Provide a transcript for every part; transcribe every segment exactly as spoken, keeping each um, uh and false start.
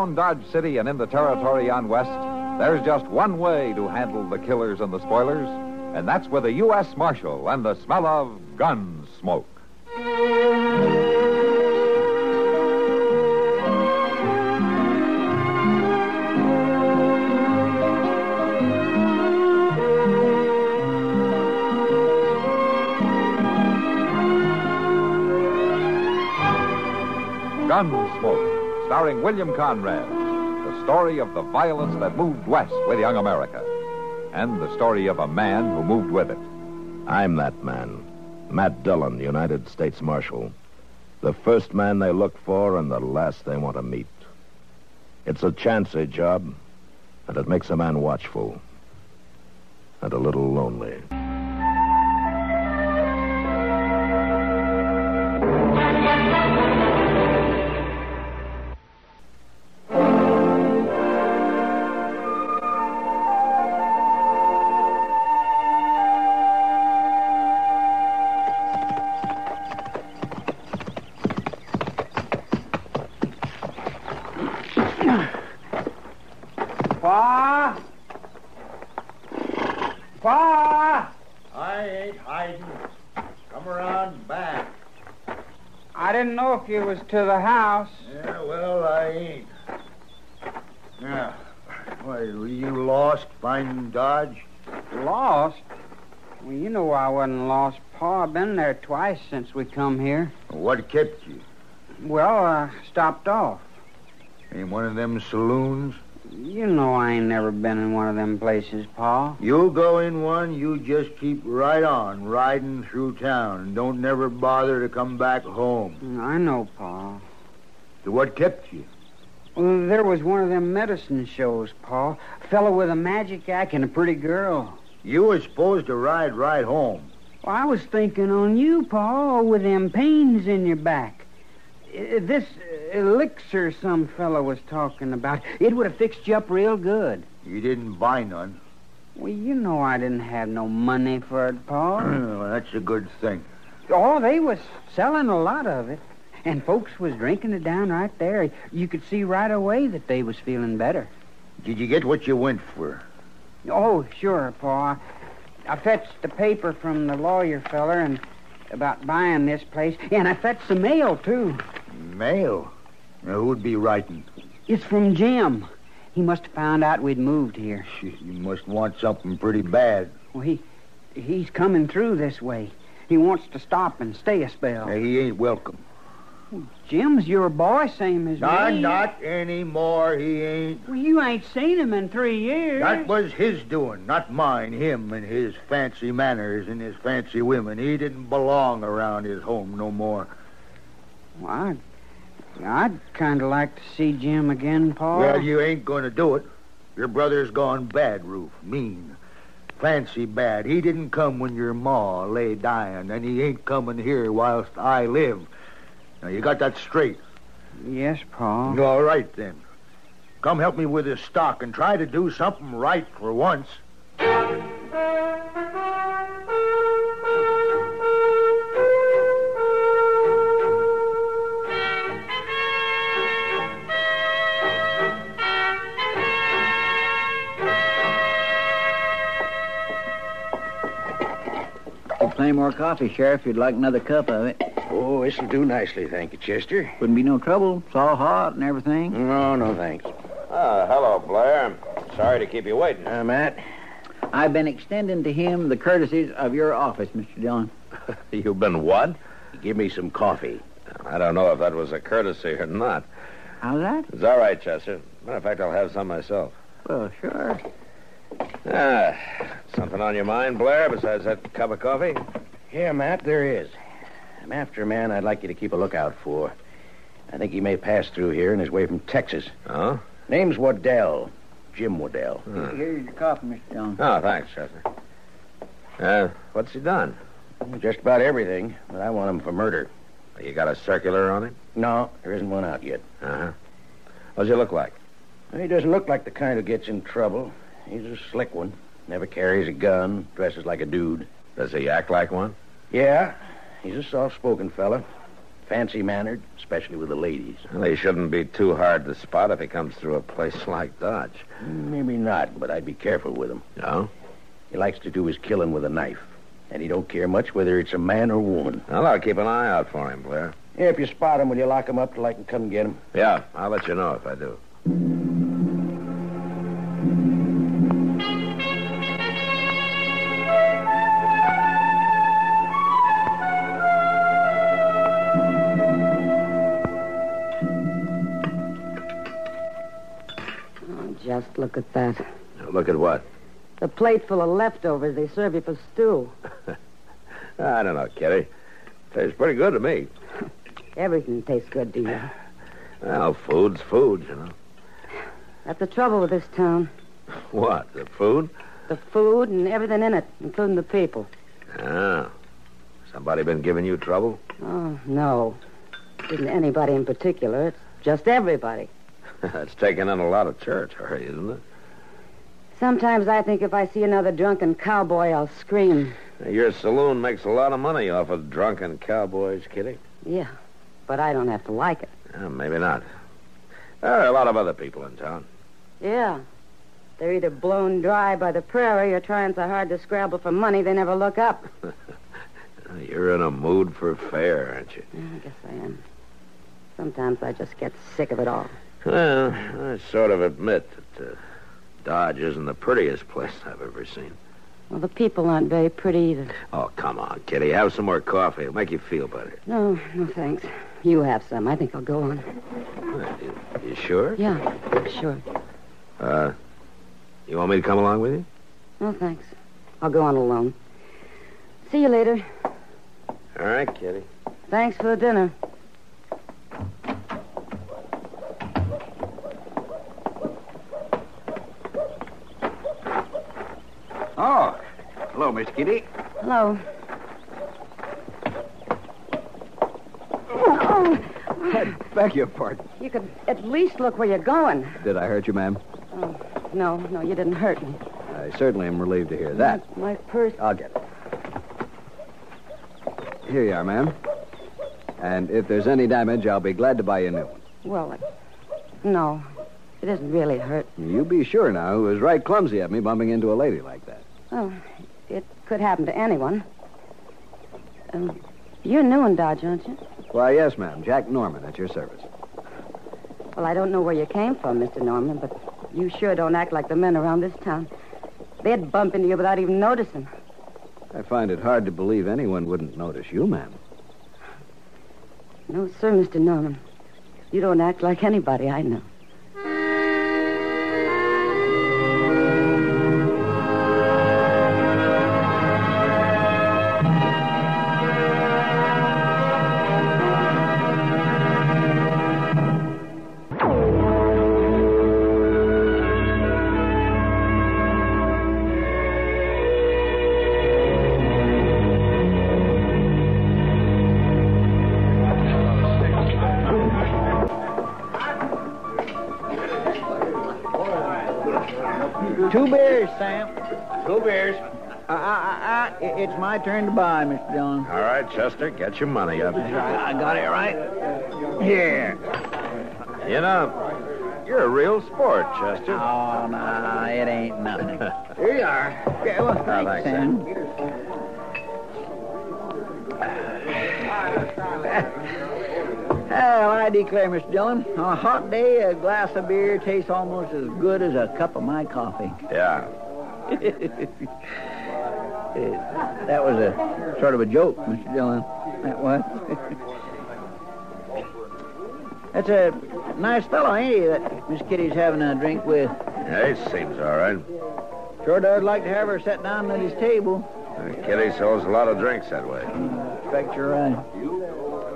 Around Dodge City and in the territory on West, there's just one way to handle the killers and the spoilers, and that's with a U S Marshal and the smell of gun smoke. Gunsmoke, starring William Conrad. The story of the violence that moved west with young America. And the story of a man who moved with it. I'm that man. Matt Dillon, United States Marshal. The first man they look for and the last they want to meet. It's a chancy job, and it makes a man watchful. And a little lonely. You was to the house. Yeah, well, I ain't. Now, why, were you lost finding Dodge? Lost? Well, you know I wasn't lost, Pa. I've been there twice since we come here. What kept you? Well, I stopped off. In one of them saloons? You know I ain't never been in one of them places, Pa. You go in one, you just keep right on, riding through town, and don't never bother to come back home. I know, Pa. So what kept you? Well, there was one of them medicine shows, Pa. A fellow with a magic act and a pretty girl. You were supposed to ride right home. Well, I was thinking on you, Pa, with them pains in your back. This elixir some fellow was talking about, it would have fixed you up real good. You didn't buy none. Well, you know I didn't have no money for it, Pa. Well, that's a good thing. Oh, they was selling a lot of it. And folks was drinking it down right there. You could see right away that they was feeling better. Did you get what you went for? Oh, sure, Pa. I fetched the paper from the lawyer feller and about buying this place. And I fetched the mail, too. Mail? Now, who'd be writing? It's from Jim. He must have found out we'd moved here. You must want something pretty bad. Well, he, he's coming through this way. He wants to stop and stay a spell. Now, he ain't welcome. Well, Jim's your boy, same as nah, me. Not anymore, he ain't. Well, you ain't seen him in three years. That was his doing, not mine. Him and his fancy manners and his fancy women. He didn't belong around his home no more. Well, I... I'd kind of like to see Jim again, Paul. Well, you ain't going to do it. Your brother's gone bad, Roof. Mean. Fancy bad. He didn't come when your ma lay dying, and he ain't coming here whilst I live. Now, you got that straight? Yes, Paul. All right, then. Come help me with this stock and try to do something right for once. Plenty more coffee, Sheriff. You'd like another cup of it. Oh, this'll do nicely, thank you, Chester. Wouldn't be no trouble. It's all hot and everything. No, no, thanks. Ah, hello, Blair. Sorry to keep you waiting. Uh, Matt? I've been extending to him the courtesies of your office, Mister Dillon. You've been what? Give me some coffee. I don't know if that was a courtesy or not. How's that? It's all right, Chester. Matter of fact, I'll have some myself. Well, sure. Ah, something on your mind, Blair, besides that cup of coffee? Yeah, Matt, there is. I'm after a man I'd like you to keep a lookout for. I think he may pass through here on his way from Texas. Oh? Name's Waddell. Jim Waddell. Hmm. Here's your coffee, Mister Dillon. Oh, thanks, Chester. Uh, what's he done? Just about everything, but I want him for murder. You got a circular on him? No, there isn't one out yet. Uh-huh. What does he look like? He doesn't look like the kind who gets in trouble. He's a slick one. Never carries a gun, dresses like a dude. Does he act like one? Yeah. He's a soft-spoken fella. fancy-mannered, especially with the ladies. Well, he shouldn't be too hard to spot if he comes through a place like Dodge. Maybe not, but I'd be careful with him. No? He likes to do his killing with a knife, and he don't care much whether it's a man or woman. Well, I'll keep an eye out for him, Blair. Yeah, if you spot him, will you lock him up till I can come get him? Yeah, I'll let you know if I do. Just look at that. Look at what? The plate full of leftovers they serve you for stew. I don't know, Kitty. Tastes pretty good to me. Everything tastes good to you. Well, food's food, you know. That's the trouble with this town. What, the food? The food and everything in it, including the people. Ah. Somebody been giving you trouble? Oh, no. Isn't anybody in particular. It's just everybody. It's taking in a lot of territory, isn't it? Sometimes I think if I see another drunken cowboy, I'll scream. Your saloon makes a lot of money off of drunken cowboys, Kitty. Yeah, but I don't have to like it. Yeah, maybe not. There are a lot of other people in town. Yeah. They're either blown dry by the prairie or trying so hard to scrabble for money they never look up. You're in a mood for fair, aren't you? Yeah, I guess I am. Sometimes I just get sick of it all. Well, I sort of admit that uh, Dodge isn't the prettiest place I've ever seen. Well, the people aren't very pretty either. Oh, come on, Kitty. Have some more coffee. It'll make you feel better. No, no, thanks. You have some. I think I'll go on. Well, you, you sure? Yeah, sure. Uh, you want me to come along with you? No, thanks. I'll go on alone. See you later. All right, Kitty. Thanks for the dinner. Oh, hello, Miss Kitty. Hello. Oh. I beg your pardon. You could at least look where you're going. Did I hurt you, ma'am? Oh, no, no, you didn't hurt me. I certainly am relieved to hear that. My, my purse. I'll get it. Here you are, ma'am. And if there's any damage, I'll be glad to buy you a new one. Well, no, it isn't really hurt. You be sure now. It was right clumsy of me bumping into a lady like that. Well, it could happen to anyone. Um, you're new in Dodge, aren't you? Why, yes, ma'am. Jack Norman, at your service. Well, I don't know where you came from, Mister Norman, but you sure don't act like the men around this town. They'd bump into you without even noticing. I find it hard to believe anyone wouldn't notice you, ma'am. No, sir, Mister Norman. You don't act like anybody I know. It's my turn to buy, Mister Dillon. All right, Chester, get your money up. I got it right here. You know, you're a real sport, Chester. Oh, no, it ain't nothing. Here you are. Yeah, well, thanks, Sam. Well, I declare, Mister Dillon, on a hot day, a glass of beer tastes almost as good as a cup of my coffee. Yeah. It, that was a sort of a joke, Mister Dillon. That was. That's a nice fellow, ain't he, that Miss Kitty's having a drink with? Yeah, he seems all right. Sure does like to have her sit down at his table. Uh, Kitty sells a lot of drinks that way. I expect you're right.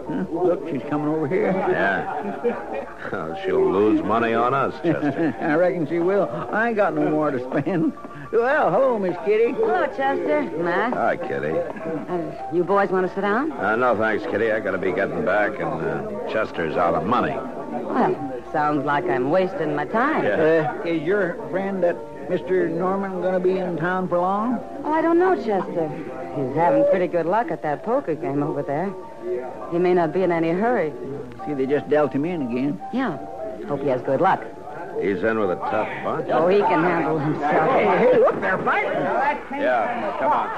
Huh? Look, she's coming over here. Yeah. Well, she'll lose money on us, Chester. I reckon she will. I ain't got no more to spend. Well, hello, Miss Kitty. Hello, Chester. Matt. Hi, Kitty. Uh, you boys want to sit down? Uh, no, thanks, Kitty. I got to be getting back, and uh, Chester's out of money. Well, sounds like I'm wasting my time. Yeah. Uh, is your friend, that Mister Norman, going to be in town for long? Oh, I don't know, Chester. He's having pretty good luck at that poker game over there. He may not be in any hurry. See, they just dealt him in again. Yeah. Hope he has good luck. He's in with a tough bunch. Oh, he can handle himself. Hey, hey, look, they're fighting. Yeah, come on.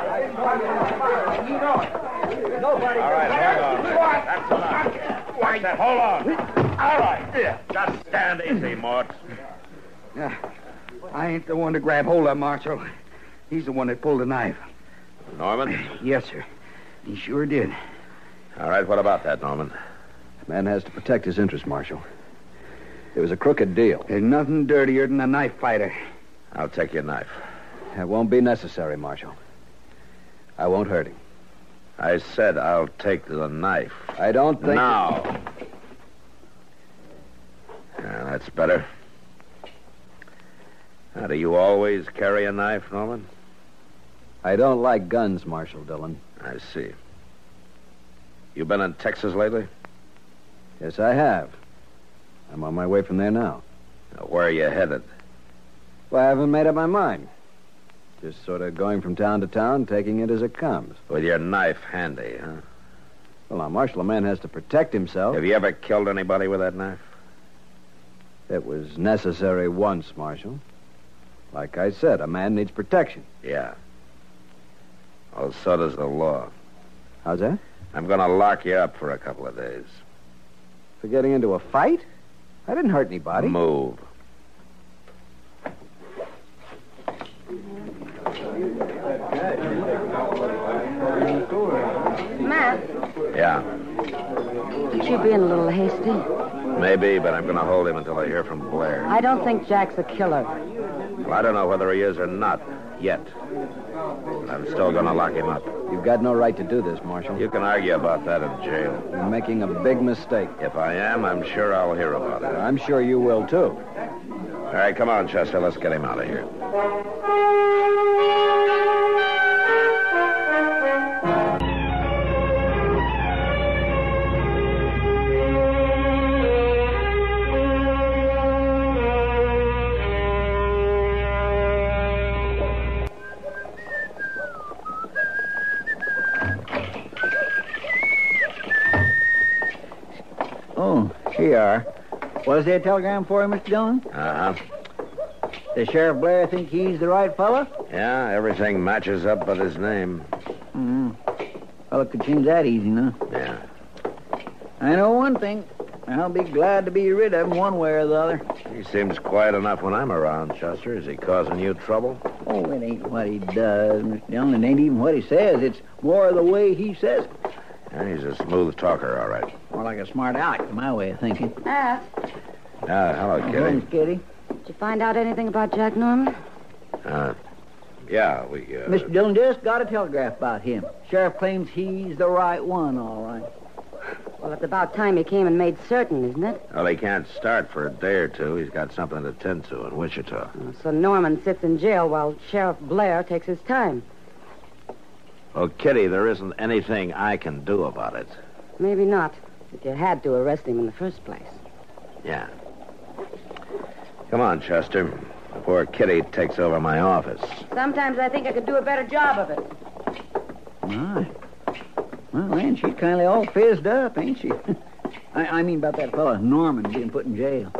All right, hang on. That's enough. That's that. Hold on. All right. Yeah. Just stand easy, Mort. Yeah. I ain't the one to grab hold of, Marshal. He's the one that pulled the knife. Norman? Yes, sir. He sure did. All right, what about that, Norman? The man has to protect his interest, Marshal. It was a crooked deal. There's nothing dirtier than a knife fighter. I'll take your knife. That won't be necessary, Marshal. I won't hurt him. I said I'll take the knife. I don't think... Now. Yeah, that's better. Now, do you always carry a knife, Norman? I don't like guns, Marshal Dillon. I see. You been in Texas lately? Yes, I have. I'm on my way from there now. Now, where are you headed? Well, I haven't made up my mind. Just sort of going from town to town, taking it as it comes. With your knife handy, huh? Well, now, Marshal, a man has to protect himself. Have you ever killed anybody with that knife? It was necessary once, Marshal. Like I said, a man needs protection. Yeah. Well, so does the law. How's that? I'm going to lock you up for a couple of days. For getting into a fight? I didn't hurt anybody. Move. Matt? Yeah? Aren't you being a little hasty? Maybe, but I'm going to hold him until I hear from Blair. I don't think Jack's a killer. Well, I don't know whether he is or not, yet. But I'm still going to lock him up. You've got no right to do this, Marshal. You can argue about that in jail. You're making a big mistake. If I am, I'm sure I'll hear about it. I'm sure you will, too. All right, come on, Chester. Let's get him out of here. Are. Was there a telegram for you, Mister Dillon? Uh-huh. Does Sheriff Blair think he's the right fella? Yeah, everything matches up but his name. Mm-hmm. Well, it could seem that easy, no? Yeah. I know one thing. I'll be glad to be rid of him one way or the other. He seems quiet enough when I'm around, Chester. Is he causing you trouble? Oh, it ain't what he does, Mister Dillon. It ain't even what he says. It's more the way he says it. Yeah, he's a smooth talker, all right. More like a smart aleck, my way of thinking. Matt. Ah, hello, Kitty. Hello, Kitty. Did you find out anything about Jack Norman? Uh, yeah, we, uh... Mister Dillon just got a telegraph about him. Sheriff claims he's the right one, all right. Well, it's about time he came and made certain, isn't it? Well, he can't start for a day or two. He's got something to tend to in Wichita. Oh, so Norman sits in jail while Sheriff Blair takes his time. Well, Kitty, there isn't anything I can do about it. Maybe not. But you had to arrest him in the first place. Yeah. Come on, Chester, before Kitty takes over my office. Sometimes I think I could do a better job of it. My. Well, man, she's kind of all fizzed up, ain't she? I, I mean about that fellow Norman being put in jail.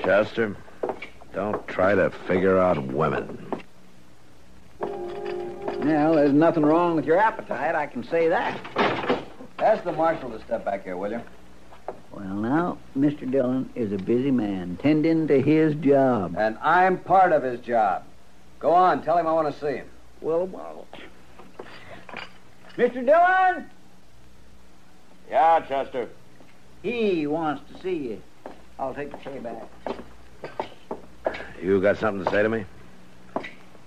Chester, don't try to figure out women. Well, there's nothing wrong with your appetite, I can say that. Ask the marshal to step back here, will you? Well, now, Mister Dillon is a busy man, tending to his job. And I'm part of his job. Go on, tell him I want to see him. Well, well. Mister Dillon? Yeah, Chester? He wants to see you. I'll take the tray back. You got something to say to me?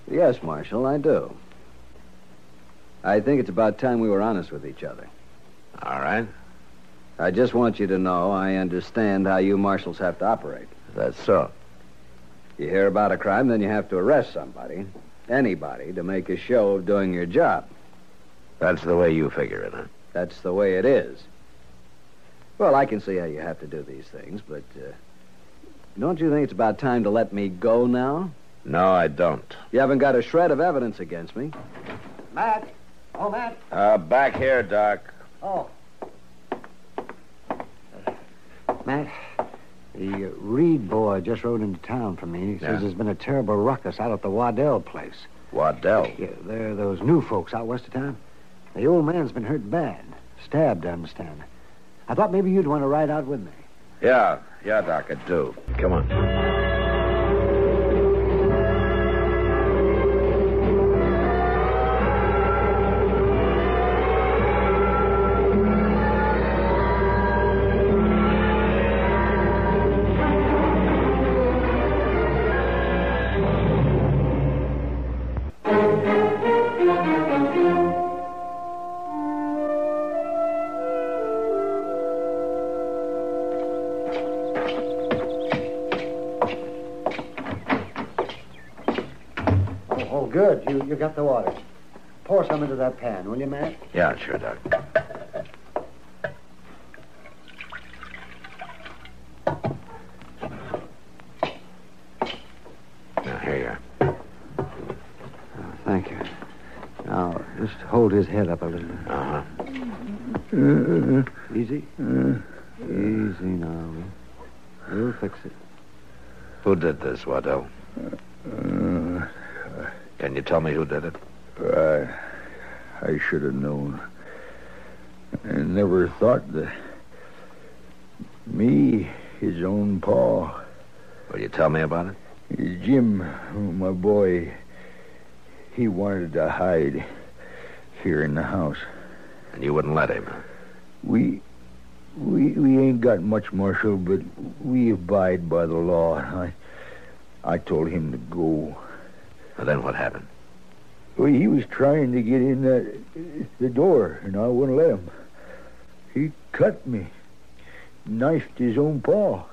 Yes, Marshal, I do. I think it's about time we were honest with each other. All right. I just want you to know I understand how you marshals have to operate. That's so. You hear about a crime, then you have to arrest somebody, anybody, to make a show of doing your job. That's the way you figure it, huh? That's the way it is. Well, I can see how you have to do these things, but uh, don't you think it's about time to let me go now? No, I don't. You haven't got a shred of evidence against me. Matt. Hello, Matt. Uh, back here, Doc. Oh. Matt, the Reed boy just rode into town for me. He says yeah. there's been a terrible ruckus out at the Waddell place. Waddell? Yeah, they're those new folks out west of town. The old man's been hurt bad. Stabbed, I understand. I thought maybe you'd want to ride out with me. Yeah, yeah, Doc, I do. Come on. Good. You you got the water. Pour some into that pan, will you, Matt? Yeah, sure, Doc. Now, here you are. Oh, thank you. Now, just hold his head up a little bit. Uh-huh. Uh, Easy? Uh, Easy now. We'll fix it. Who did this, Waddell? Uh... Can you tell me who did it? I, I should have known. I never thought that... Me, his own pa. Will you tell me about it? Jim, my boy, he wanted to hide here in the house. And you wouldn't let him? We... We, we ain't got much, Marshal, but we abide by the law. I, I told him to go... Well, then what happened? Well, he was trying to get in the, the door, and I wouldn't let him. He cut me. Knifed his own paw.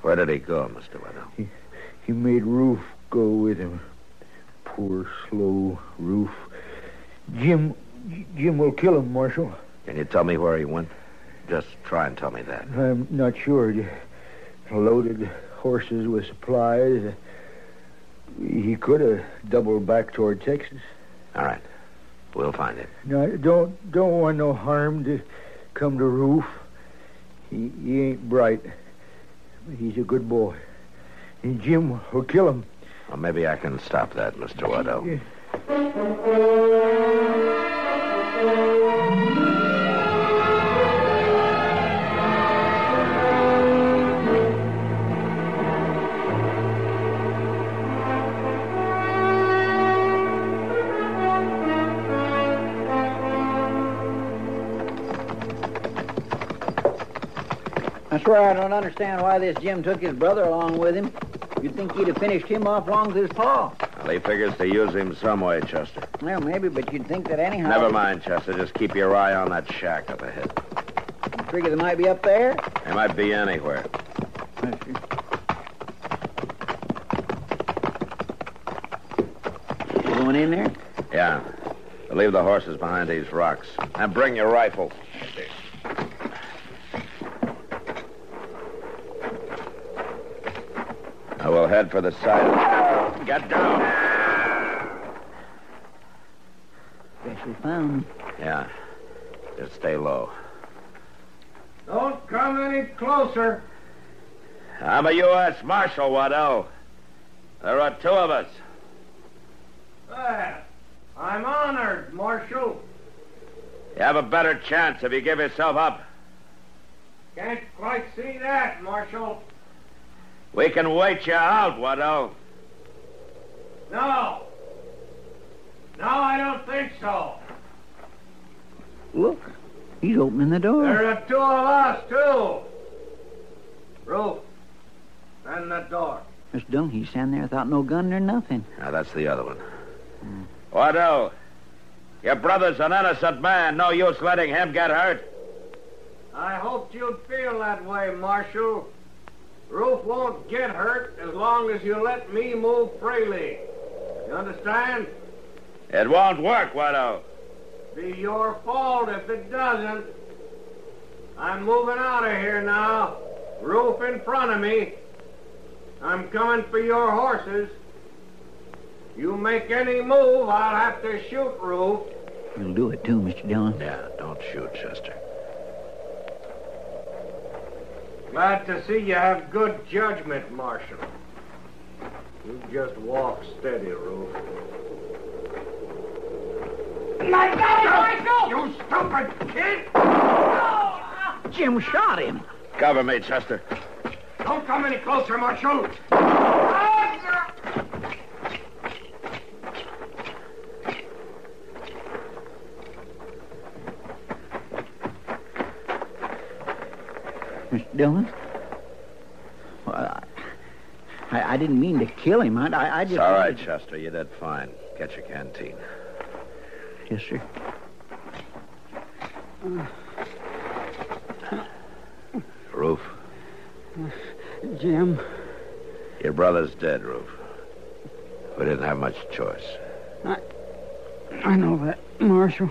Where did he go, Mister Waddell? He, he made Roof go with him. Poor, slow Roof. Jim, Jim will kill him, Marshal. Can you tell me where he went? Just try and tell me that. I'm not sure. Loaded horses with supplies... He could have doubled back toward Texas. All right. We'll find him. No, don't don't want no harm to come to Roof. He, he ain't bright. He's a good boy. And Jim will kill him. Well, maybe I can stop that, Mister Waddell. Yeah. Sure, I don't understand why this Jim took his brother along with him. You'd think he'd have finished him off along with his paw. Well, he figures to use him some way, Chester. Well, maybe, but you'd think that anyhow... Never mind, Chester. Just keep your eye on that shack up ahead. You figure they might be up there? They might be anywhere. Yes, sir. You going in there? Yeah. We'll leave the horses behind these rocks. And bring your rifle. We'll head for the side. Get down. Specially found. Yeah. Just stay low. Don't come any closer. I'm a U S Marshal, Waddell. There are two of us. Well, I'm honored, Marshal. You have a better chance if you give yourself up. Can't quite see that, Marshal. We can wait you out, Waddell. No. No, I don't think so. Look, he's opening the door. There are two of us, too. Roof, and the door. Mister Dillon, he's standing there without no gun or nothing. Now, that's the other one. Hmm. Waddell, your brother's an innocent man. No use letting him get hurt. I hoped you'd feel that way, Marshal. Roof won't get hurt as long as you let me move freely. You understand? It won't work, Waddell. Be your fault if it doesn't. I'm moving out of here now. Roof in front of me. I'm coming for your horses. You make any move, I'll have to shoot Roof. You'll do it too, Mister Dillon. Yeah, don't shoot, Chester. Glad to see you have good judgment, Marshal. You just walk steady, Ruth. My God, Marshal! You stupid kid! Oh, uh, Jim shot him. Cover me, Chester. Don't come any closer, Marshal. Mister Dillon? Well, I, I, I didn't mean to kill him. I, I, I just... It's all right, Chester. You did fine. Get your canteen. Yes, sir. Uh, Rufe. Uh, Jim. Your brother's dead, Rufe. We didn't have much choice. I, I know that, Marshal.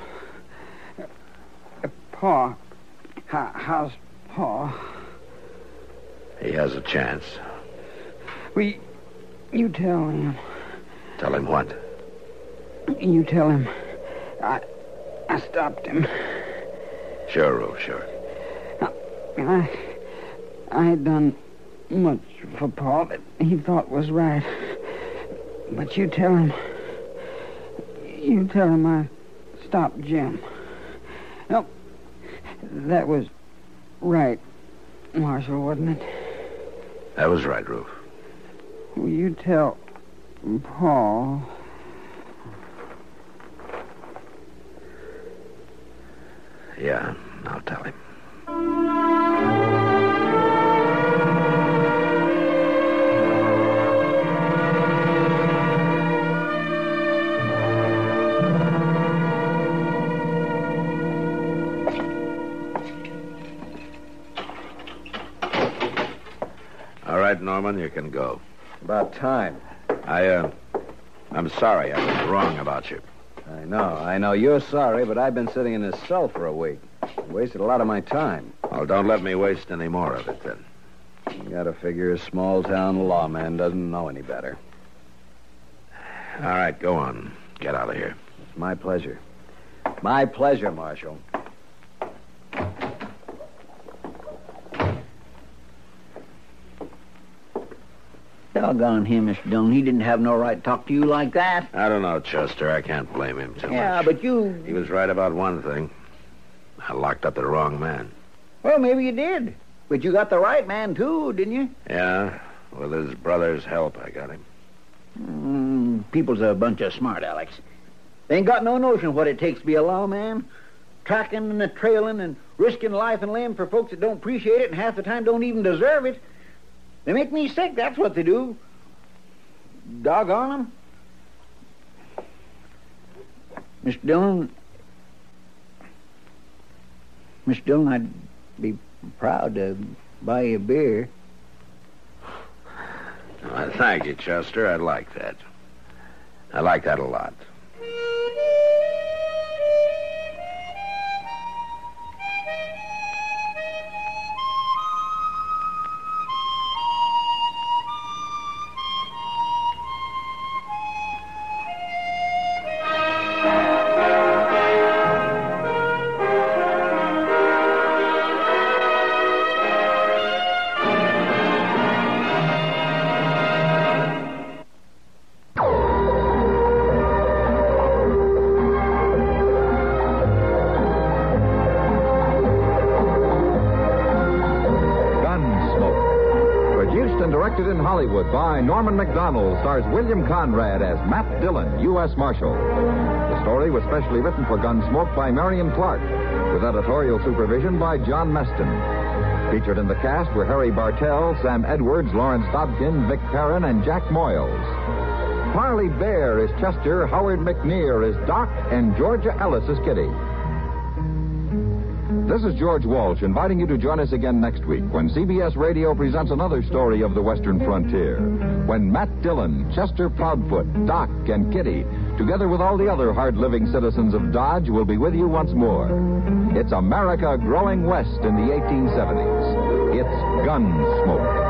Uh, Pa. How, how's... Oh. He has a chance. We... You tell him. Tell him what? You tell him. I... I stopped him. Sure, Ruth, sure. I... I, I had done much for Paul that he thought was right. But you tell him... You tell him I stopped Jim. No. That was... right, Marshal, wasn't it? That was right, Ruth. Will you tell Paul? Yeah, I'll tell him. Norman, you can go. About time. I, uh... I'm sorry I was wrong about you. I know, I know. You're sorry, but I've been sitting in this cell for a week. I wasted a lot of my time. Well, don't let me waste any more of it, then. You gotta figure a small-town lawman doesn't know any better. All right, go on. Get out of here. It's my pleasure. My pleasure, Marshal. Doggone him, Mister Dillon. He didn't have no right to talk to you like that. I don't know, Chester. I can't blame him too yeah, much. Yeah, but you... He was right about one thing. I locked up the wrong man. Well, maybe you did. But you got the right man, too, didn't you? Yeah. With his brother's help, I got him. Mm, people's a bunch of smart Alex. They ain't got no notion of what it takes to be a lawman. Tracking and trailing and risking life and limb for folks that don't appreciate it and half the time don't even deserve it. They make me sick, that's what they do. Doggone them. Mister Dillon... Mister Dillon, I'd be proud to buy you a beer. Well, thank you, Chester. I like that. I like that a lot. By Norman MacDonnell, stars William Conrad as Matt Dillon, U S Marshal. The story was specially written for Gunsmoke by Marion Clark, with editorial supervision by John Meston. Featured in the cast were Harry Bartell, Sam Edwards, Lawrence Dobkin, Vic Perrin, and Jack Moyles. Harley Bear is Chester, Howard McNear is Doc, and Georgia Ellis is Kitty. This is George Walsh inviting you to join us again next week when C B S Radio presents another story of the Western frontier, when Matt Dillon, Chester Proudfoot, Doc, and Kitty, together with all the other hard-living citizens of Dodge, will be with you once more. It's America growing west in the eighteen seventies. It's Gunsmoke.